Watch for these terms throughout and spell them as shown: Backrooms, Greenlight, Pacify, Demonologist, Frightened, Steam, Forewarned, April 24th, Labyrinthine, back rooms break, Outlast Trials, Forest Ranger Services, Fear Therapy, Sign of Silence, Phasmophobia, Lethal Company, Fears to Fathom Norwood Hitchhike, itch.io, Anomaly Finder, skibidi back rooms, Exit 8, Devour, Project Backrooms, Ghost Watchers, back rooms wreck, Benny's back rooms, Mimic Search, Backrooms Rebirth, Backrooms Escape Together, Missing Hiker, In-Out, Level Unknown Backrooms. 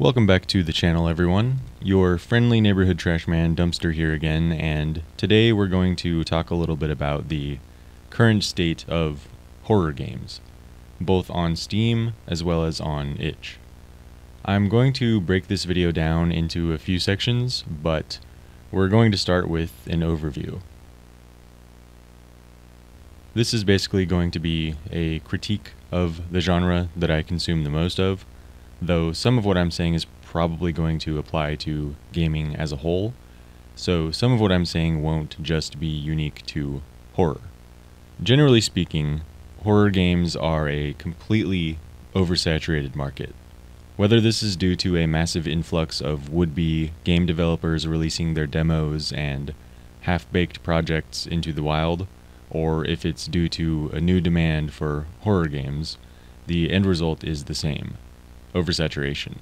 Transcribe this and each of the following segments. Welcome back to the channel, everyone. Your friendly neighborhood trash man Dumpster here again, and today we're going to talk a little bit about the current state of horror games, both on Steam as well as on itch. I'm going to break this video down into a few sections, but we're going to start with an overview. This is basically going to be a critique of the genre that I consume the most of, though some of what I'm saying is probably going to apply to gaming as a whole, so some of what I'm saying won't just be unique to horror. Generally speaking, horror games are a completely oversaturated market. Whether this is due to a massive influx of would-be game developers releasing their demos and half-baked projects into the wild, or if it's due to a new demand for horror games, the end result is the same: oversaturation.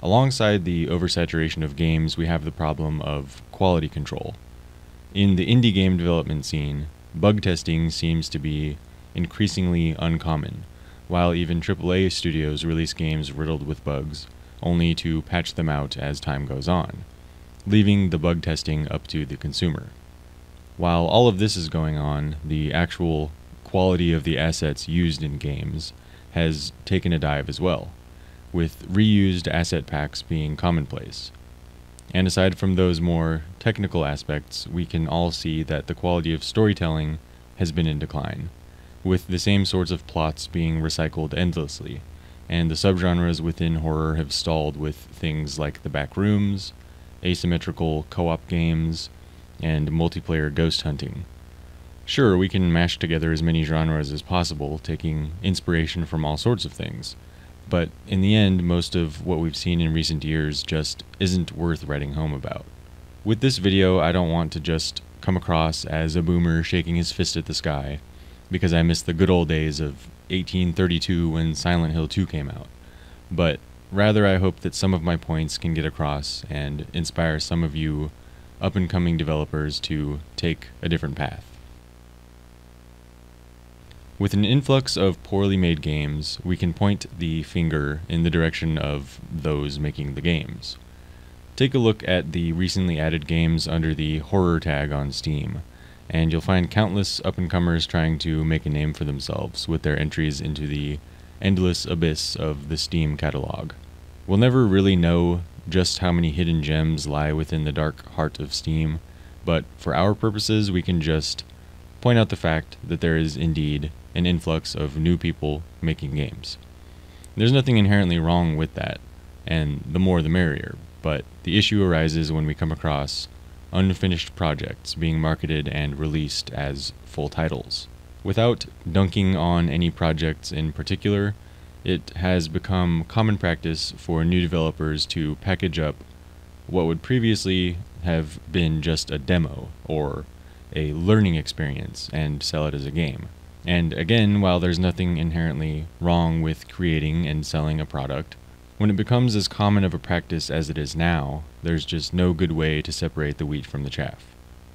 Alongside the oversaturation of games, we have the problem of quality control. In the indie game development scene, bug testing seems to be increasingly uncommon, while even AAA studios release games riddled with bugs, only to patch them out as time goes on, leaving the bug testing up to the consumer. While all of this is going on, the actual quality of the assets used in games has taken a dive as well, with reused asset packs being commonplace. And aside from those more technical aspects, we can all see that the quality of storytelling has been in decline, with the same sorts of plots being recycled endlessly, and the subgenres within horror have stalled with things like the back rooms, asymmetrical co-op games, and multiplayer ghost hunting. Sure, we can mash together as many genres as possible, taking inspiration from all sorts of things, but in the end, most of what we've seen in recent years just isn't worth writing home about. With this video, I don't want to just come across as a boomer shaking his fist at the sky, because I miss the good old days of 1832 when Silent Hill 2 came out, but rather I hope that some of my points can get across and inspire some of you up-and-coming developers to take a different path. With an influx of poorly made games, we can point the finger in the direction of those making the games. Take a look at the recently added games under the horror tag on Steam, and you'll find countless up-and-comers trying to make a name for themselves with their entries into the endless abyss of the Steam catalog. We'll never really know just how many hidden gems lie within the dark heart of Steam, but for our purposes we can just point out the fact that there is indeed an influx of new people making games. There's nothing inherently wrong with that, and the more the merrier, but the issue arises when we come across unfinished projects being marketed and released as full titles. Without dunking on any projects in particular, it has become common practice for new developers to package up what would previously have been just a demo or a learning experience and sell it as a game. And again, while there's nothing inherently wrong with creating and selling a product, when it becomes as common of a practice as it is now, there's just no good way to separate the wheat from the chaff.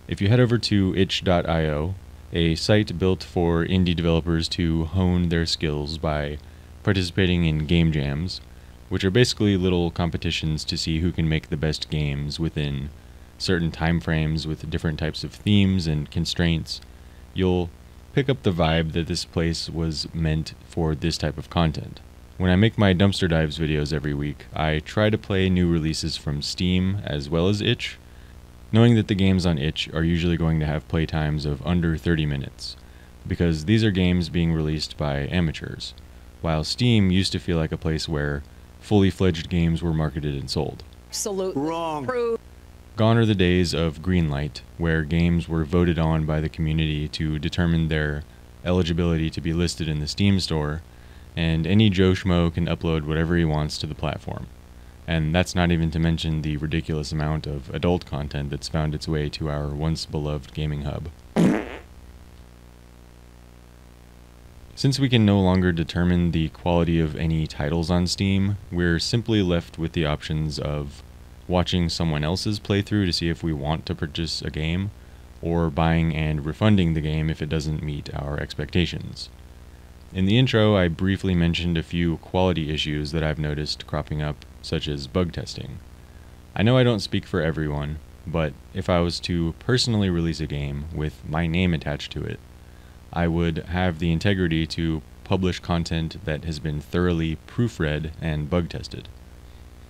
If you head over to itch.io, a site built for indie developers to hone their skills by participating in game jams, which are basically little competitions to see who can make the best games within certain time frames with different types of themes and constraints, you'll pick up the vibe that this place was meant for this type of content. When I make my dumpster dives videos every week, I try to play new releases from Steam as well as itch, knowing that the games on itch are usually going to have playtimes of under 30 minutes, because these are games being released by amateurs, while Steam used to feel like a place where fully fledged games were marketed and sold. Absolutely wrong. Gone are the days of Greenlight, where games were voted on by the community to determine their eligibility to be listed in the Steam store, and any Joe Schmo can upload whatever he wants to the platform. And that's not even to mention the ridiculous amount of adult content that's found its way to our once-beloved gaming hub. Since we can no longer determine the quality of any titles on Steam, we're simply left with the options of watching someone else's playthrough to see if we want to purchase a game, or buying and refunding the game if it doesn't meet our expectations. In the intro, I briefly mentioned a few quality issues that I've noticed cropping up, such as bug testing. I know I don't speak for everyone, but if I was to personally release a game with my name attached to it, I would have the integrity to publish content that has been thoroughly proofread and bug tested.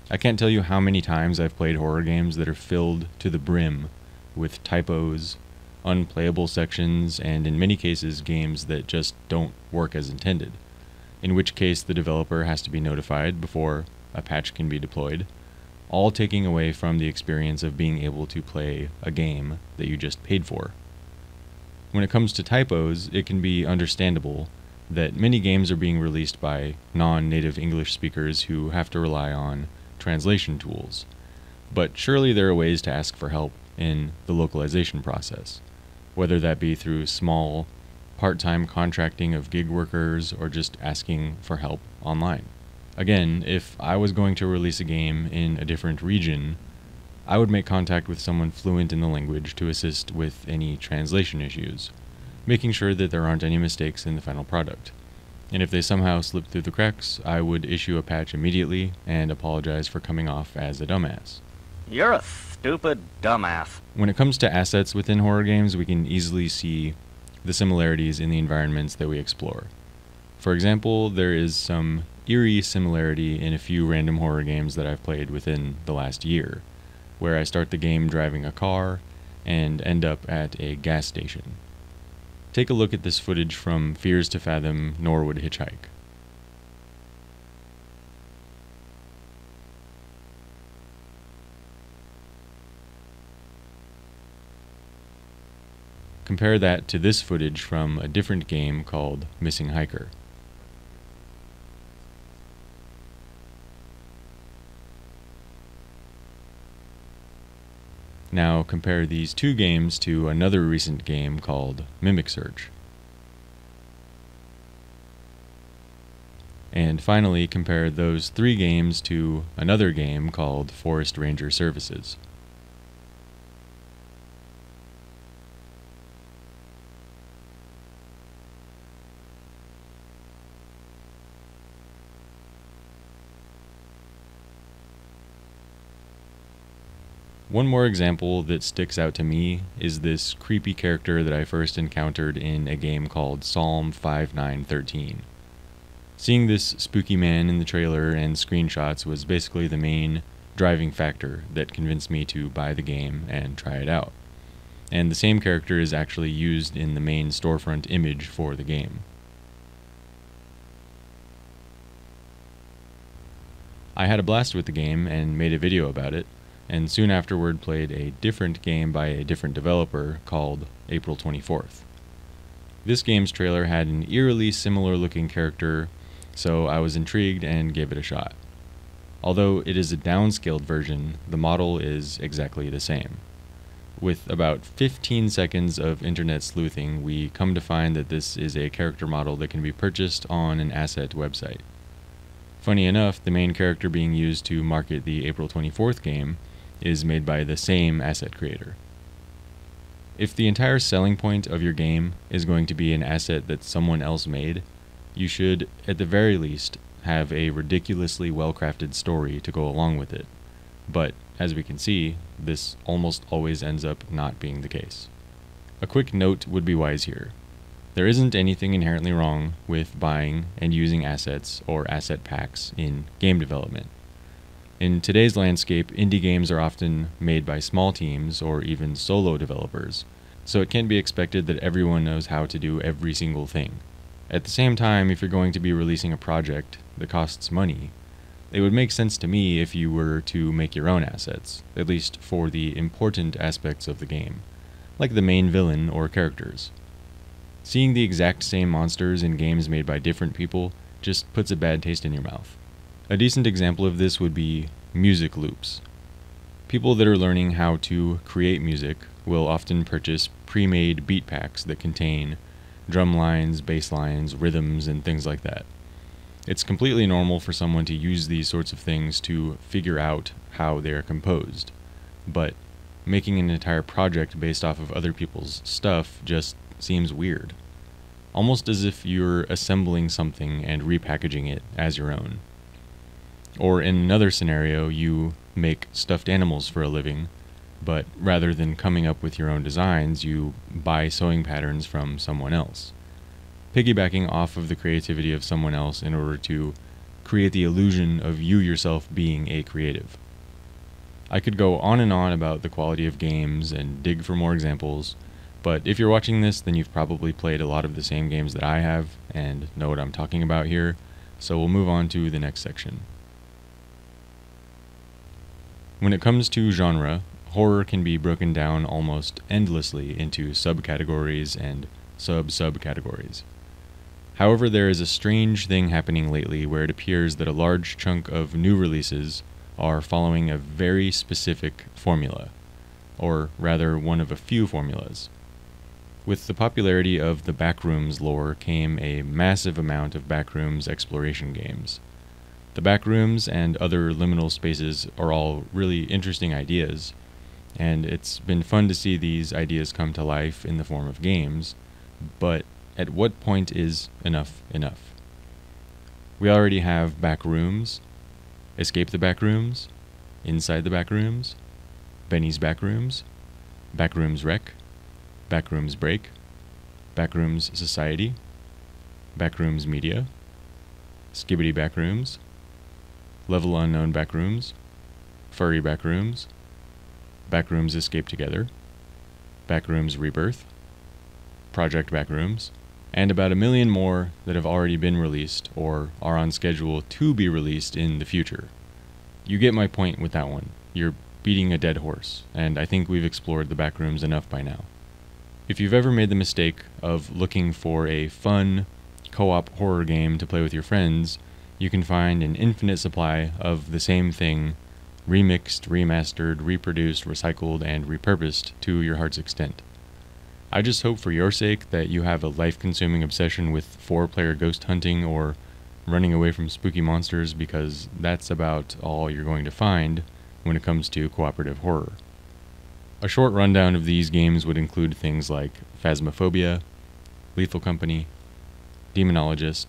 I can't tell you how many times I've played horror games that are filled to the brim with typos, unplayable sections, and in many cases games that just don't work as intended, in which case the developer has to be notified before a patch can be deployed, all taking away from the experience of being able to play a game that you just paid for. When it comes to typos, it can be understandable that many games are being released by non-native English speakers who have to rely on translation tools, but surely there are ways to ask for help in the localization process, whether that be through small, part-time contracting of gig workers or just asking for help online. Again, if I was going to release a game in a different region, I would make contact with someone fluent in the language to assist with any translation issues, making sure that there aren't any mistakes in the final product. And if they somehow slip through the cracks, I would issue a patch immediately and apologize for coming off as a dumbass. You're a stupid dumbass. When it comes to assets within horror games, we can easily see the similarities in the environments that we explore. For example, there is some eerie similarity in a few random horror games that I've played within the last year, where I start the game driving a car and end up at a gas station. Take a look at this footage from Fears to Fathom Norwood Hitchhike. Compare that to this footage from a different game called Missing Hiker. Now compare these two games to another recent game called Mimic Search. And finally compare those three games to another game called Forest Ranger Services. One more example that sticks out to me is this creepy character that I first encountered in a game called Psalm 5913. Seeing this spooky man in the trailer and screenshots was basically the main driving factor that convinced me to buy the game and try it out. And the same character is actually used in the main storefront image for the game. I had a blast with the game and made a video about it, and soon afterward played a different game by a different developer called April 24th. This game's trailer had an eerily similar looking character, so I was intrigued and gave it a shot. Although it is a downscaled version, the model is exactly the same. With about 15 seconds of internet sleuthing, we come to find that this is a character model that can be purchased on an asset website. Funny enough, the main character being used to market the April 24th game is made by the same asset creator. If the entire selling point of your game is going to be an asset that someone else made, you should, at the very least, have a ridiculously well-crafted story to go along with it. But, as we can see, this almost always ends up not being the case. A quick note would be wise here. There isn't anything inherently wrong with buying and using assets or asset packs in game development. In today's landscape, indie games are often made by small teams or even solo developers, so it can be expected that everyone knows how to do every single thing. At the same time, if you're going to be releasing a project that costs money, it would make sense to me if you were to make your own assets, at least for the important aspects of the game, like the main villain or characters. Seeing the exact same monsters in games made by different people just puts a bad taste in your mouth. A decent example of this would be music loops. People that are learning how to create music will often purchase pre-made beat packs that contain drum lines, bass lines, rhythms, and things like that. It's completely normal for someone to use these sorts of things to figure out how they are composed, but making an entire project based off of other people's stuff just seems weird. almost as if you're assembling something and repackaging it as your own. Or in another scenario, you make stuffed animals for a living, but rather than coming up with your own designs, you buy sewing patterns from someone else, piggybacking off of the creativity of someone else in order to create the illusion of you yourself being a creative. I could go on and on about the quality of games and dig for more examples, but if you're watching this, then you've probably played a lot of the same games that I have and know what I'm talking about here, so we'll move on to the next section. When it comes to genre, horror can be broken down almost endlessly into subcategories and sub-subcategories. However, there is a strange thing happening lately where it appears that a large chunk of new releases are following a very specific formula, or rather one of a few formulas. With the popularity of the Backrooms lore came a massive amount of Backrooms exploration games. The Backrooms and other liminal spaces are all really interesting ideas, and it's been fun to see these ideas come to life in the form of games, but at what point is enough enough? We already have Backrooms, Escape the Backrooms, Inside the Backrooms, Benny's Back Rooms, Back Rooms Wreck, Back Rooms Break, Backrooms Society, Backrooms Media, Skibidi Back Rooms, Level Unknown Backrooms, Furry Backrooms, Backrooms Escape Together, Backrooms Rebirth, Project Backrooms, and about a million more that have already been released or are on schedule to be released in the future. You get my point with that one. You're beating a dead horse, and I think we've explored the Backrooms enough by now. If you've ever made the mistake of looking for a fun co-op horror game to play with your friends, you can find an infinite supply of the same thing remixed, remastered, reproduced, recycled, and repurposed to your heart's extent. I just hope for your sake that you have a life-consuming obsession with four-player ghost hunting or running away from spooky monsters, because that's about all you're going to find when it comes to cooperative horror. A short rundown of these games would include things like Phasmophobia, Lethal Company, Demonologist,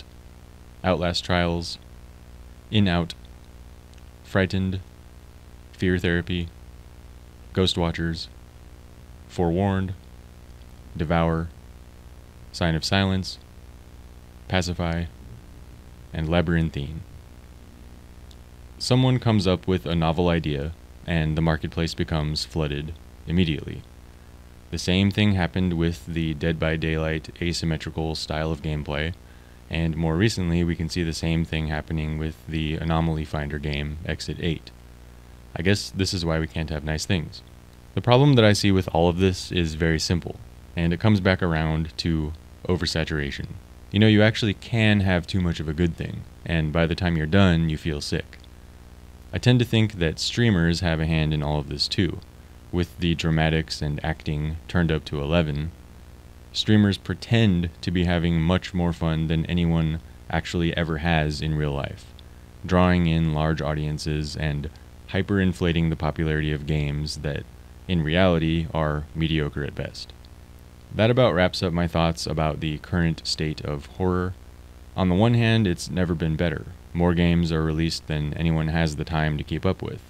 Outlast Trials, In-Out, Frightened, Fear Therapy, Ghost Watchers, Forewarned, Devour, Sign of Silence, Pacify, and Labyrinthine. Someone comes up with a novel idea, and the marketplace becomes flooded immediately. The same thing happened with the Dead by Daylight asymmetrical style of gameplay, and more recently we can see the same thing happening with the Anomaly Finder game Exit 8. I guess this is why we can't have nice things. The problem that I see with all of this is very simple, and it comes back around to oversaturation. You know, you actually can have too much of a good thing, and by the time you're done, you feel sick. I tend to think that streamers have a hand in all of this too, with the dramatics and acting turned up to 11. Streamers pretend to be having much more fun than anyone actually ever has in real life, drawing in large audiences and hyperinflating the popularity of games that, in reality, are mediocre at best. That about wraps up my thoughts about the current state of horror. On the one hand, it's never been better. More games are released than anyone has the time to keep up with,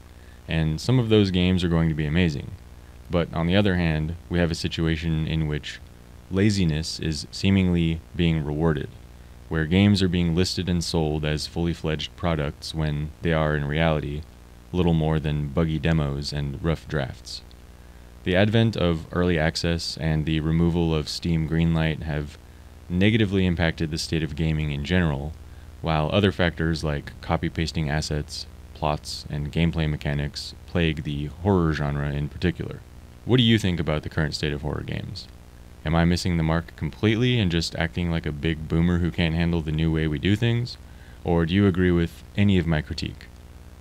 and some of those games are going to be amazing. But on the other hand, we have a situation in which laziness is seemingly being rewarded, where games are being listed and sold as fully fledged products when they are in reality little more than buggy demos and rough drafts. The advent of early access and the removal of Steam Greenlight have negatively impacted the state of gaming in general, while other factors like copy-pasting assets, plots, and gameplay mechanics plague the horror genre in particular. What do you think about the current state of horror games? Am I missing the mark completely and just acting like a big boomer who can't handle the new way we do things? Or do you agree with any of my critique?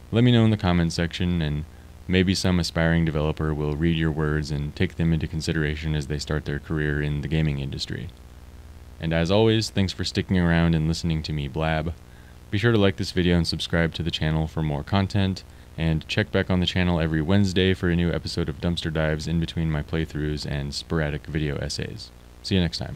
Let me know in the comments section, and maybe some aspiring developer will read your words and take them into consideration as they start their career in the gaming industry. And as always, thanks for sticking around and listening to me blab. Be sure to like this video and subscribe to the channel for more content, and check back on the channel every Wednesday for a new episode of dumpster dives in between my playthroughs and sporadic video essays. See you next time.